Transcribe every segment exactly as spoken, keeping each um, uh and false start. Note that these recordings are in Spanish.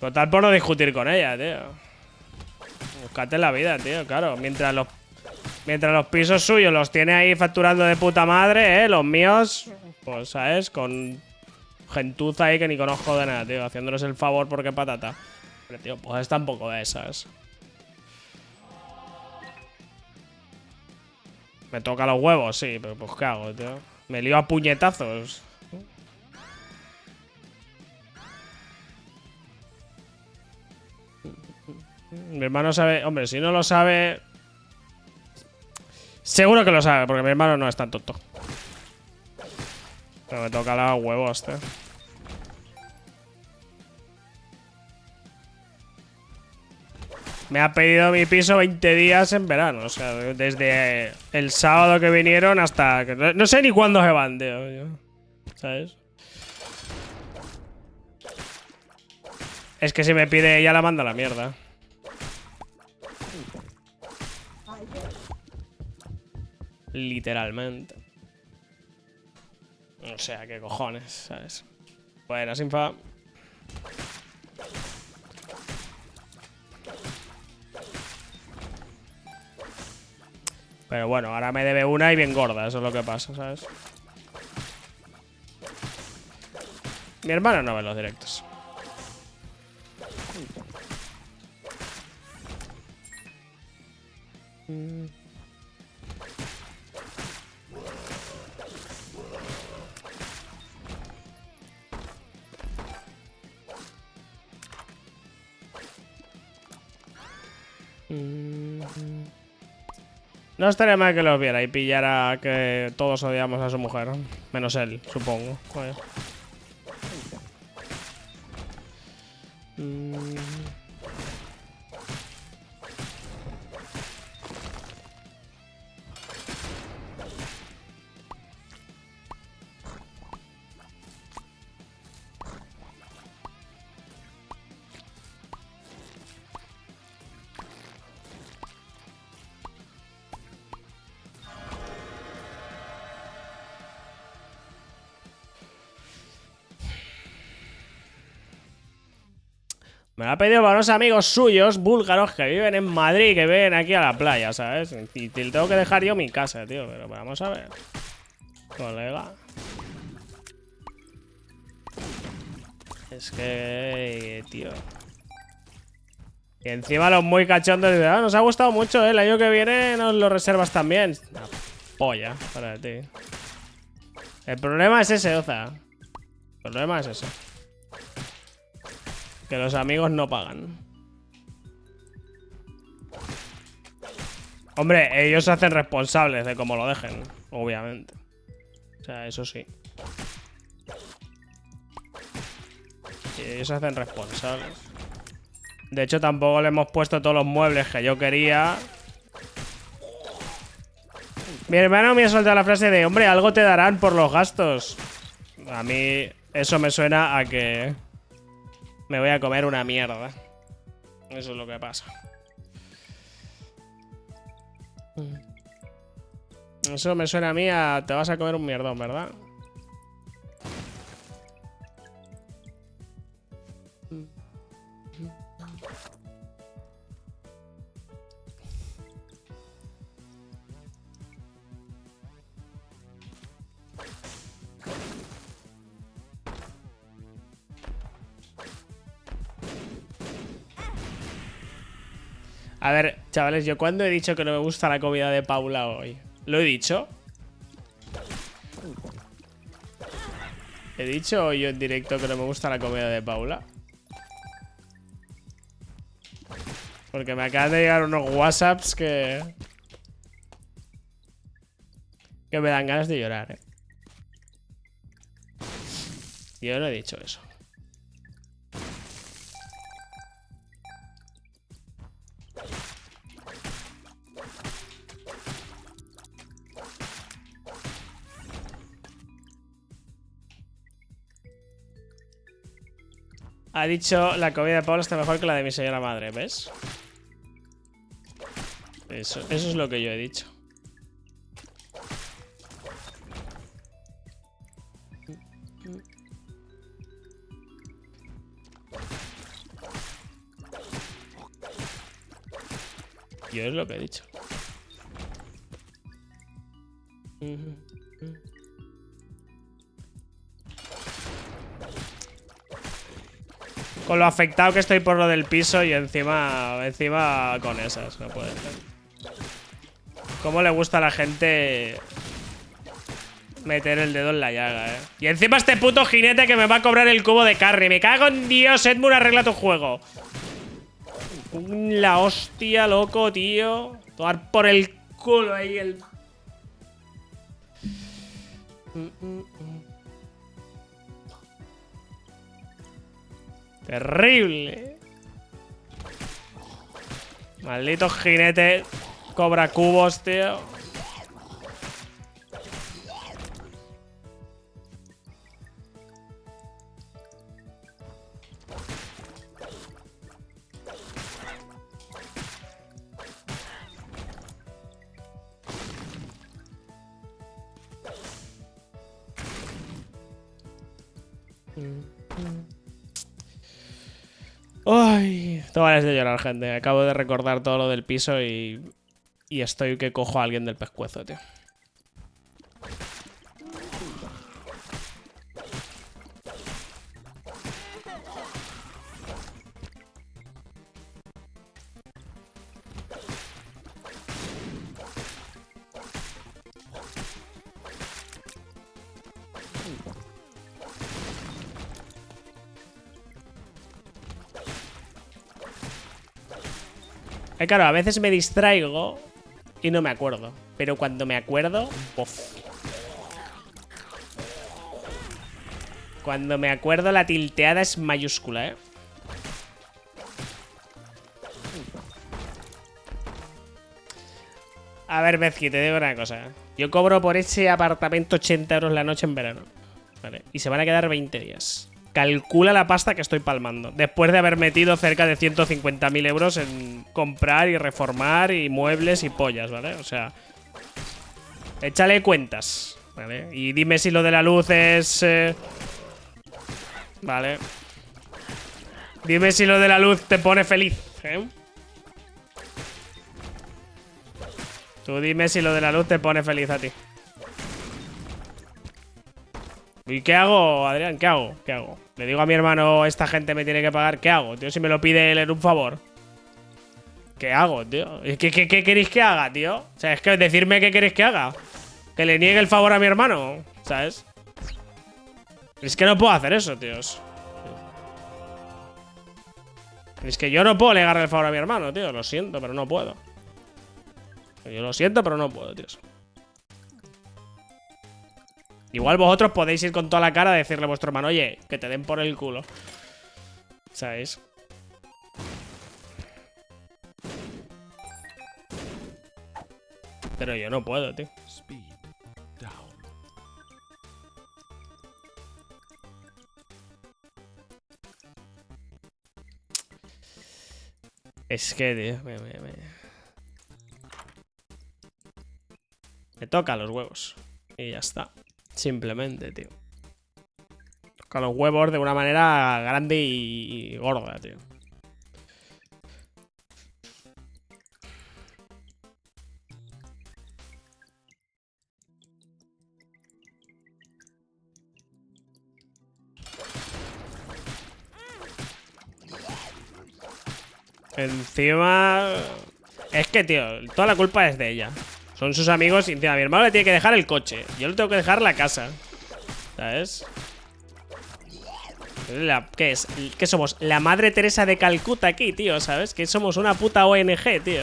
Total por no discutir con ella, tío. Búscate la vida, tío, claro. Mientras los, mientras los pisos suyos los tiene ahí facturando de puta madre, ¿eh? Los míos, pues, ¿sabes? Con gentuza ahí que ni conozco de nada, tío. Haciéndonos el favor porque patata. Pero, tío, pues tampoco de esas. Me toca los huevos, sí, pero pues ¿qué hago, tío? Me lío a puñetazos. Mi hermano sabe... Hombre, si no lo sabe... Seguro que lo sabe, porque mi hermano no es tan tonto. Pero me toca los huevos, tío. Me ha pedido mi piso veinte días en verano. O sea, desde el sábado que vinieron hasta... Que no sé ni cuándo se van, tío. ¿Sabes? Es que si me pide ella la manda a la mierda. Literalmente. O sea, qué cojones, ¿sabes? Bueno, Sinfa. Pero bueno, ahora me debe una y bien gorda, eso es lo que pasa, ¿sabes? Mi hermano no ve los directos. No estaría mal que los viera y pillara que todos odiamos a su mujer. Menos él, supongo. Joder. Me lo ha pedido para unos amigos suyos, búlgaros, que viven en Madrid, que vienen aquí a la playa, ¿sabes? Y te tengo que dejar yo mi casa, tío, pero vamos a ver. Colega. Es que... tío. Y encima los muy cachondos dicen, ah, nos ha gustado mucho, ¿eh? El año que viene nos lo reservas también. Una polla para ti. El problema es ese, Oza. El problema es ese. Que los amigos no pagan. Hombre, ellos se hacen responsables de cómo lo dejen, obviamente. O sea, eso sí. Ellos se hacen responsables. De hecho, tampoco le hemos puesto todos los muebles que yo quería. Mi hermano me ha soltado la frase de, hombre, algo te darán por los gastos. A mí eso me suena a que... me voy a comer una mierda. Eso es lo que pasa. Eso me suena a mí a... te vas a comer un mierdón, ¿verdad? A ver, chavales, ¿yo cuándo he dicho que no me gusta la comida de Paula hoy? ¿Lo he dicho? ¿He dicho hoy yo en directo que no me gusta la comida de Paula? Porque me acaban de llegar unos whatsapps que... que me dan ganas de llorar, ¿eh? Yo no he dicho eso. Ha dicho, la comida de Paula está mejor que la de mi señora madre, ¿ves? Eso, eso es lo que yo he dicho. Yo es lo que he dicho. Con lo afectado que estoy por lo del piso y encima encima con esas, no puede ser. Cómo le gusta a la gente meter el dedo en la llaga, eh. Y encima este puto jinete que me va a cobrar el cubo de carry. Me cago en Dios, Edmund, arregla tu juego. La hostia, loco, tío. Tomar por el culo ahí el... Terrible. Maldito jinete. Cobra cubos, tío. Ay, tengo ganas de llorar, gente. Acabo de recordar todo lo del piso y... Y estoy que cojo a alguien del pescuezo, tío. Eh, claro, a veces me distraigo y no me acuerdo. Pero cuando me acuerdo... Bof. Cuando me acuerdo la tilteada es mayúscula, eh. A ver, Bezki, te digo una cosa. Yo cobro por ese apartamento ochenta euros la noche en verano. Vale. Y se van a quedar veinte días. Calcula la pasta que estoy palmando. Después de haber metido cerca de ciento cincuenta mil euros en comprar y reformar y muebles y pollas, ¿vale? O sea, échale cuentas, ¿vale? Y dime si lo de la luz es... Eh... Vale. Dime si lo de la luz te pone feliz, ¿eh? Tú dime si lo de la luz te pone feliz a ti. ¿Y qué hago, Adrián? ¿Qué hago? ¿Qué hago? Le digo a mi hermano, esta gente me tiene que pagar. ¿Qué hago, tío? Si me lo pide él en un favor. ¿Qué hago, tío? ¿Qué, qué, qué queréis que haga, tío? O sea, es que decirme qué queréis que haga. Que le niegue el favor a mi hermano, ¿sabes? Es que no puedo hacer eso, tíos. Es que yo no puedo negarle el favor a mi hermano, tío. Lo siento, pero no puedo. Yo lo siento, pero no puedo, tíos. Igual vosotros podéis ir con toda la cara a decirle a vuestro hermano, oye, que te den por el culo. ¿Sabéis? Pero yo no puedo, tío. Es que, tío, me, me, me... me toca los huevos. Y ya está. Simplemente, tío. Toca los huevos de una manera grande y, y gorda, tío. Encima... Es que, tío, toda la culpa es de ella. Son sus amigos y encima mi hermano le tiene que dejar el coche. Yo le tengo que dejar la casa. ¿Sabes? La, ¿Qué es? ¿Qué somos? La Madre Teresa de Calcuta aquí, tío, ¿sabes? Que somos una puta O N G, tío.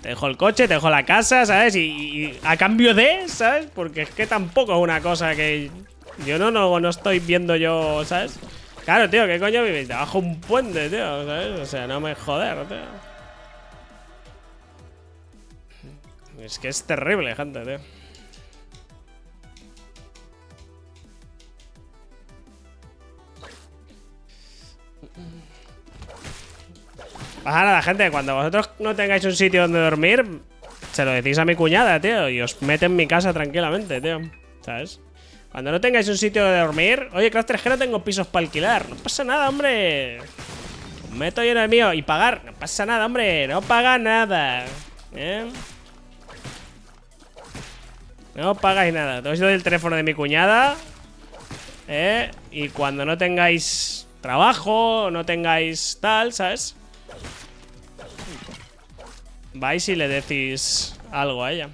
Te dejo el coche, te dejo la casa, ¿sabes? Y, y a cambio de, ¿sabes? Porque es que tampoco es una cosa que... Yo no, no, no estoy viendo yo, ¿sabes? Claro, tío, ¿qué coño vivís? Debajo un puente, tío, ¿sabes? O sea, no me joder, tío. Es que es terrible, gente, tío. Pasa nada, gente. Cuando vosotros no tengáis un sitio donde dormir, se lo decís a mi cuñada, tío. Y os mete en mi casa tranquilamente, tío. ¿Sabes? Cuando no tengáis un sitio de dormir... Oye, Crash tres G, no tengo pisos para alquilar. No pasa nada, hombre. meto yo en el mío. Y pagar, no pasa nada, hombre. No paga nada, ¿eh? No pagáis nada. Os doy el teléfono de mi cuñada, ¿eh? Y cuando no tengáis trabajo, no tengáis tal, ¿sabes? Vais y le decís algo a ella,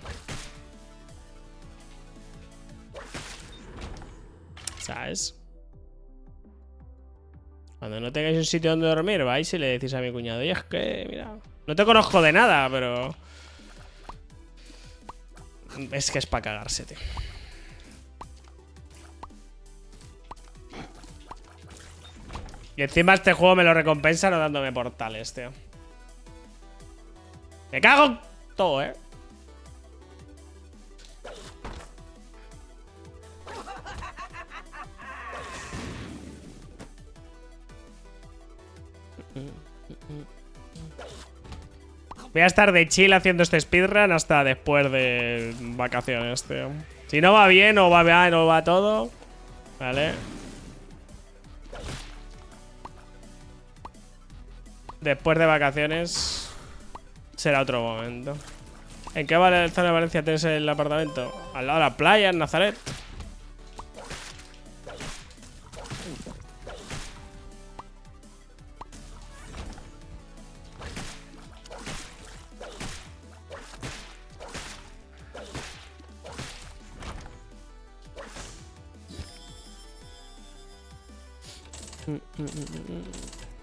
¿sabes? Cuando no tengáis un sitio donde dormir, vais y le decís a mi cuñado: oye, es que, mira, no te conozco de nada, pero... es que es para cagarse, tío. Y encima este juego me lo recompensa no dándome portales, tío. Me cago en todo, eh. Voy a estar de chill haciendo este speedrun hasta después de vacaciones, tío. Si no va bien o va bien o va todo, ¿vale? Después de vacaciones será otro momento. ¿En qué zona de Valencia tienes el apartamento? Al lado de la playa, en Nazaret.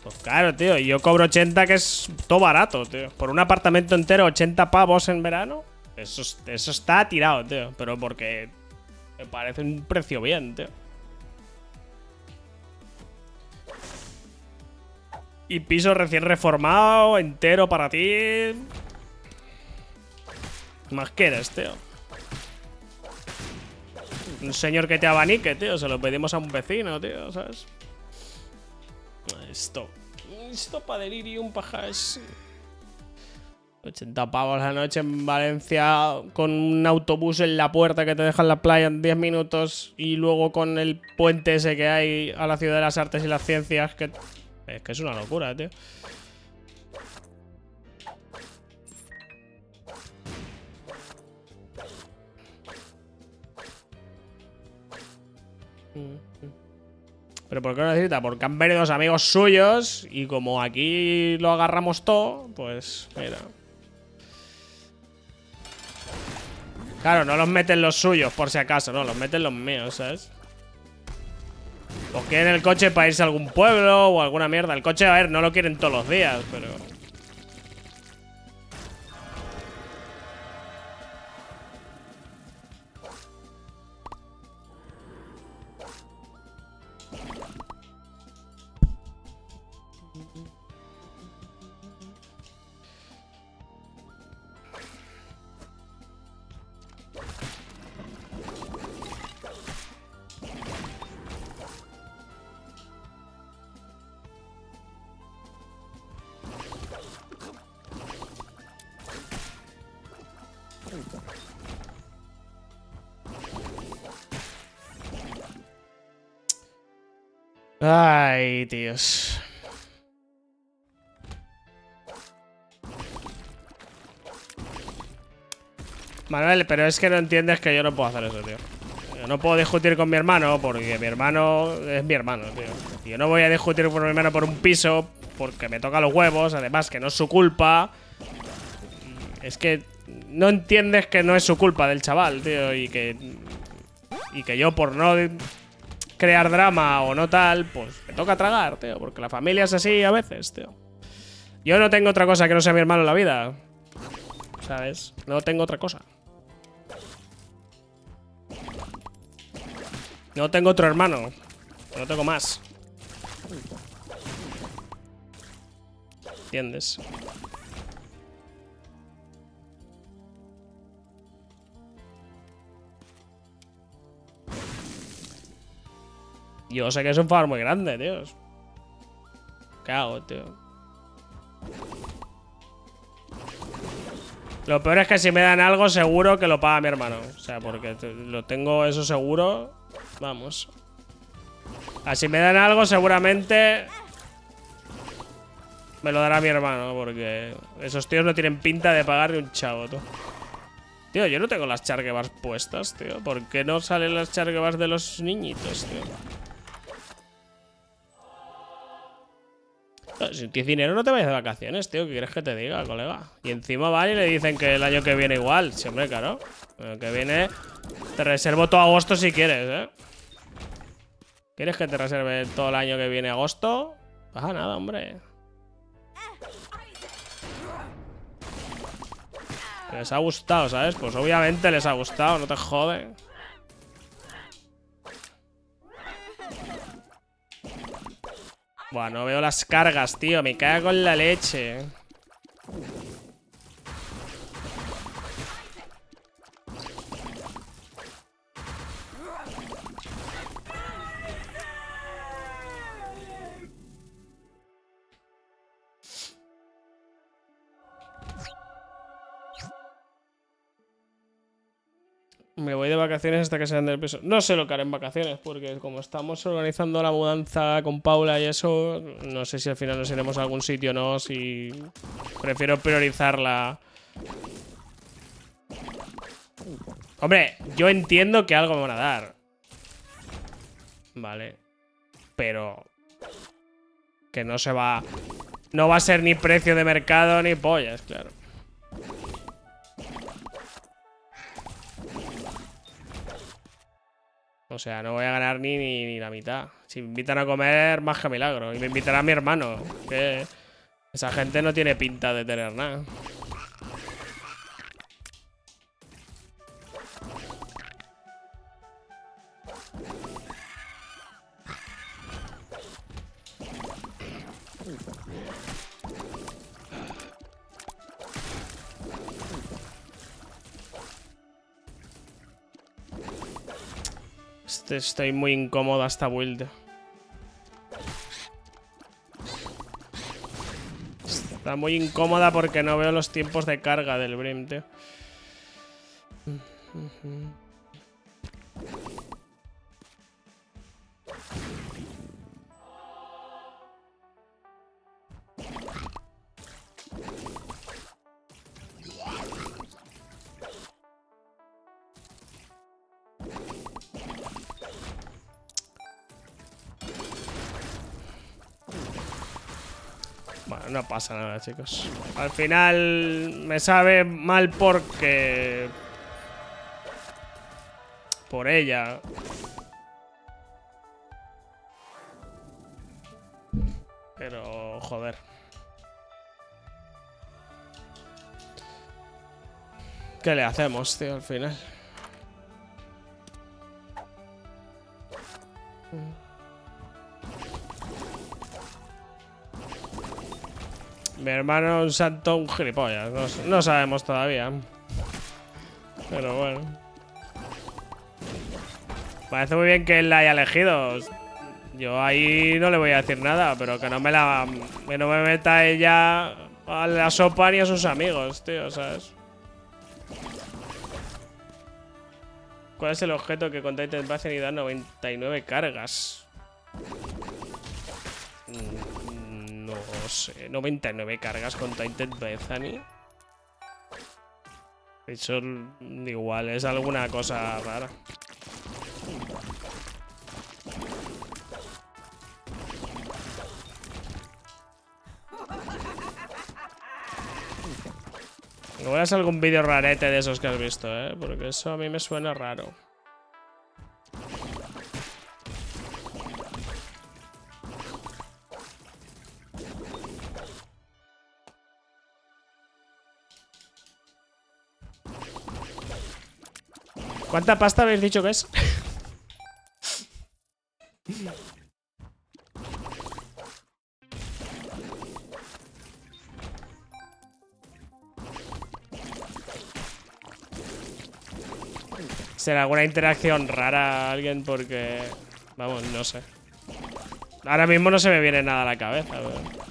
Pues claro, tío, y yo cobro ochenta, que es todo barato, tío. Por un apartamento entero, ochenta pavos en verano. Eso, eso está tirado, tío. Pero porque me parece un precio bien, tío. Y piso recién reformado, entero para ti. Más que eres, tío. Un señor que te abanique, tío. Se lo pedimos a un vecino, tío, ¿sabes? Esto, esto para delirium, pajas. ochenta pavos la noche en Valencia, con un autobús en la puerta que te deja en la playa en diez minutos, y luego con el puente ese que hay a la ciudad de las artes y las ciencias, que es que es una locura, tío. Mm. ¿Pero por qué lo necesita? Porque han venido dos amigos suyos y como aquí lo agarramos todo, pues mira. Claro, no los meten los suyos por si acaso, no, los meten los míos, ¿sabes? Los quieren el coche para irse a algún pueblo o alguna mierda. El coche, a ver, no lo quieren todos los días, pero... Ay, tíos. Manuel, pero es que no entiendes que yo no puedo hacer eso, tío. Yo no puedo discutir con mi hermano porque mi hermano es mi hermano, tío. Yo no voy a discutir con mi hermano por un piso porque me toca los huevos, además que no es su culpa. Es que no entiendes que no es su culpa del chaval, tío, y que... y que yo por no... crear drama o no tal, pues me toca tragar, tío, porque la familia es así a veces, tío. Yo no tengo otra cosa que no sea mi hermano en la vida, ¿sabes? No tengo otra cosa. No tengo otro hermano, no tengo más. ¿Entiendes? Yo sé que es un favor muy grande, tío. ¿Qué hago, tío? Lo peor es que si me dan algo, seguro que lo paga mi hermano. O sea, porque lo tengo eso seguro. Vamos. Así me dan algo, seguramente... Me lo dará mi hermano, porque esos tíos no tienen pinta de pagar ni un chavo, tú. Tío, yo no tengo las chargebars puestas, tío. ¿Por qué no salen las chargebars de los niñitos, tío? No, si tienes dinero no te vayas de vacaciones, tío. ¿Qué quieres que te diga, colega? Y encima van y le dicen que el año que viene igual. Sí, hombre, claro. El año que viene te reservo todo agosto si quieres, ¿eh? ¿Quieres que te reserve todo el año que viene agosto? Baja nada, hombre. Les ha gustado, ¿sabes? Pues obviamente les ha gustado, no te jode. Bueno, no veo las cargas, tío. Me cago en la leche. Me voy de vacaciones hasta que se ande el piso. No sé lo que haré en vacaciones, porque como estamos organizando la mudanza con Paula y eso, no sé si al final nos iremos a algún sitio o no, si prefiero priorizarla. Hombre, yo entiendo que algo me van a dar. Vale. Pero... que no se va... no va a ser ni precio de mercado ni pollas, claro. O sea, no voy a ganar ni, ni, ni la mitad. Si me invitan a comer, más que milagro. Y me invitará a mi hermano. Que esa gente no tiene pinta de tener nada. Estoy muy incómoda esta build. Está muy incómoda porque no veo los tiempos de carga del Brim, tío. No pasa nada, chicos. Al final me sabe mal porque... por ella. Pero, joder. ¿Qué le hacemos, tío, al final? Mi hermano, un santo, un gilipollas. No, no sabemos todavía. Pero bueno. Parece muy bien que él la haya elegido. Yo ahí no le voy a decir nada, pero que no me la... que no me meta ella a la sopa ni a sus amigos, tío, ¿sabes? ¿Cuál es el objeto que contáis en paz y da noventa y nueve cargas? No sé, noventa y nueve cargas con Tainted Bethany. Eso igual es alguna cosa rara. Igual es algún vídeo rarete de esos que has visto, ¿eh? Porque eso a mí me suena raro. ¿Cuánta pasta habéis dicho que es? ¿Será alguna interacción rara a alguien? Porque... vamos, no sé. Ahora mismo no se me viene nada a la cabeza, pero...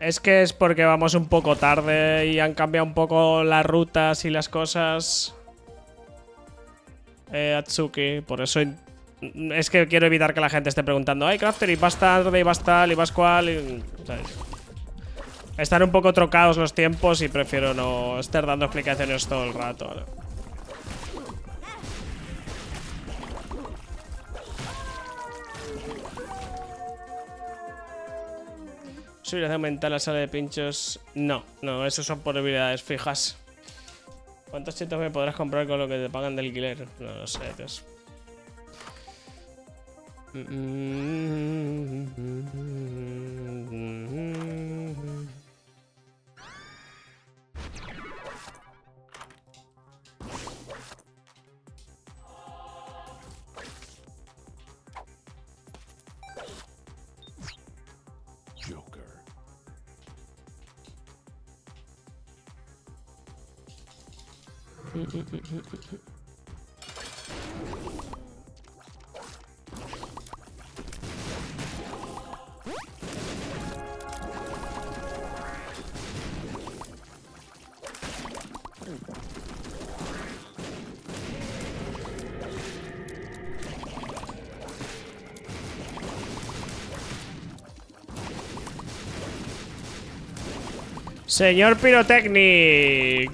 Es que es porque vamos un poco tarde y han cambiado un poco las rutas y las cosas. Eh, Atsuki, por eso... Es que quiero evitar que la gente esté preguntando, ay, Crafter, y vas tarde, y vas tal, y vas cual... Y... ¿sabes? Están un poco trocados los tiempos y prefiero no estar dando explicaciones todo el rato, ¿no? ¿Subirás a aumentar la sala de pinchos? No, no, eso son por habilidades fijas. ¿Cuántos chetos me podrás comprar con lo que te pagan de alquiler? No lo sé, Dios. Señor Pirotecnic,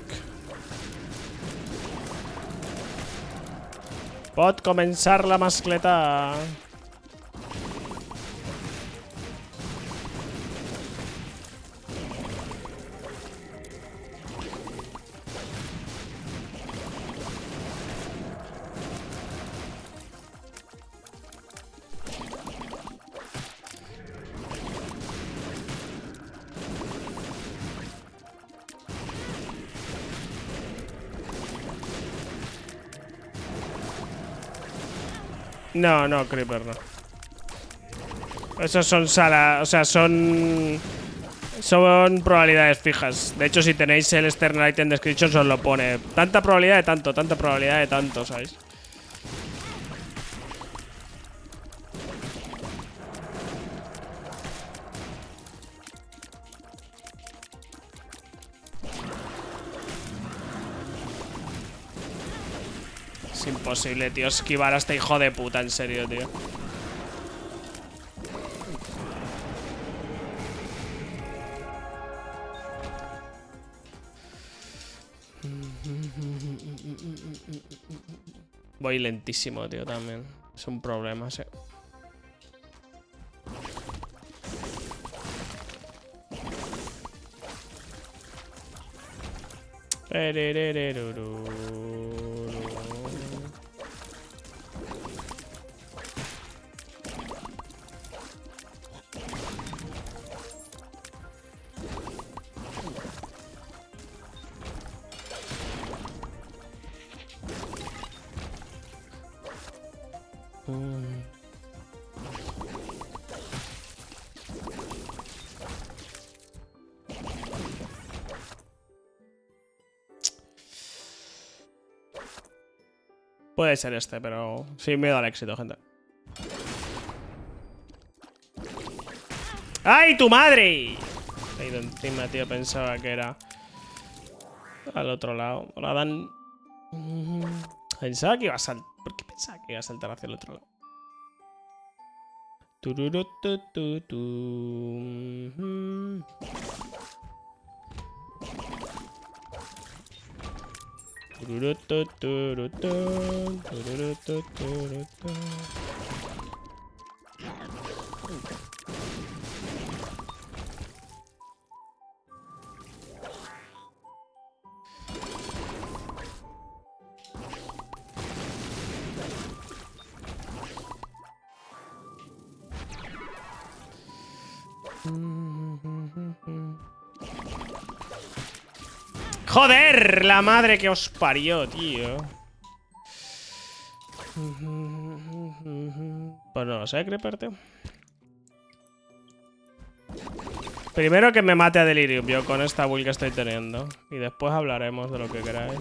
pod comenzar la mascleta. No, no, Creeper no. Esos son salas, o sea, son... Son probabilidades fijas. De hecho, si tenéis el external item description, os lo pone. Tanta probabilidad de tanto, tanta probabilidad de tanto, ¿sabéis? Imposible, tío, esquivar a este hijo de puta, en serio, tío. Voy lentísimo, tío, también. Es un problema, sí. Puede ser este, pero sin miedo al éxito, gente. ¡Ay, tu madre! He ido encima, tío. Pensaba que era al otro lado. Hola, Dan. Pensaba que iba a saltar. ¿Por qué pensaba que iba a saltar hacia el otro lado? Tururututu. Joder, la madre que os parió, tío. Pues no lo sé, Creeper, tío. Primero que me mate a Delirium yo con esta build que estoy teniendo. Y después hablaremos de lo que queráis.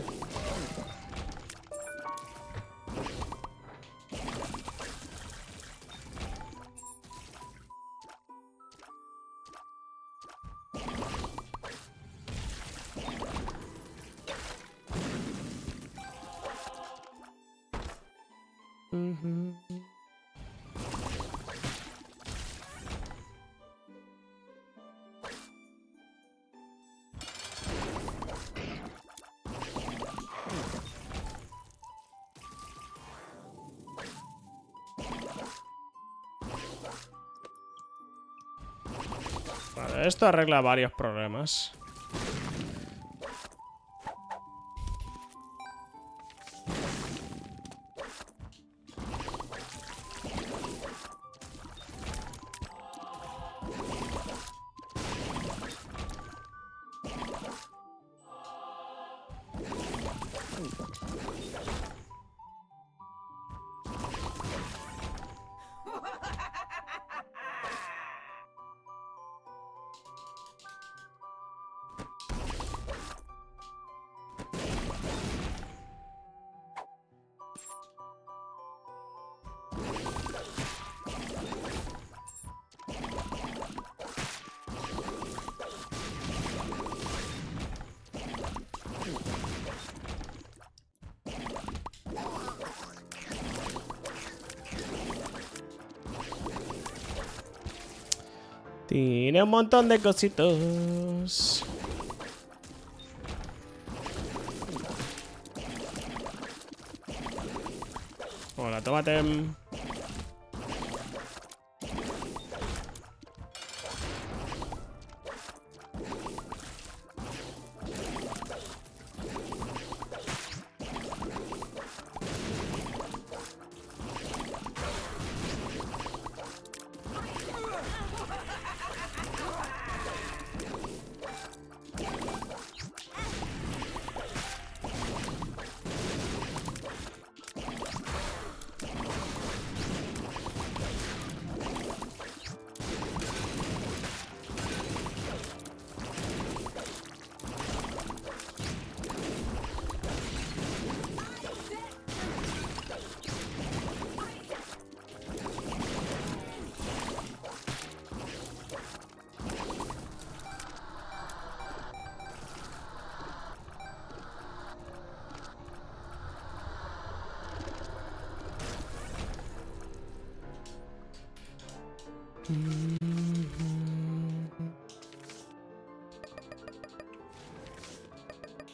Mm-hmm. Vale, esto arregla varios problemas. Tiene un montón de cositos. Hola, tómate. Mm-hmm.